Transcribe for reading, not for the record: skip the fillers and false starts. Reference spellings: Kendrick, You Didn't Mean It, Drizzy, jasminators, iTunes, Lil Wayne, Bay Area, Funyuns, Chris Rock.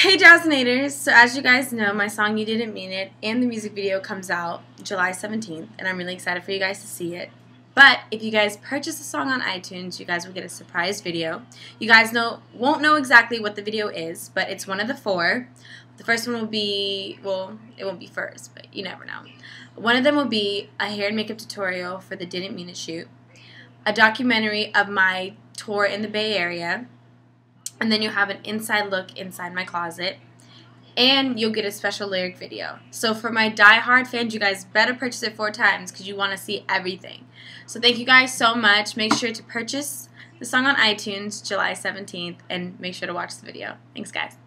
Hey jasminators! So as you guys know, my song You Didn't Mean It and the music video comes out July 17th and I'm really excited for you guys to see it. But if you guys purchase the song on iTunes, you guys will get a surprise video. You guys won't know exactly what the video is, but it's one of the four. The first one will be, well, it won't be first, but you never know. One of them will be a hair and makeup tutorial for the Didn't Mean It shoot, a documentary of my tour in the Bay Area, and then you'll have an inside look inside my closet, and you'll get a special lyric video. So for my die-hard fans, you guys better purchase it 4 times because you want to see everything. So thank you guys so much. Make sure to purchase the song on iTunes July 17th, and make sure to watch the video. Thanks, guys.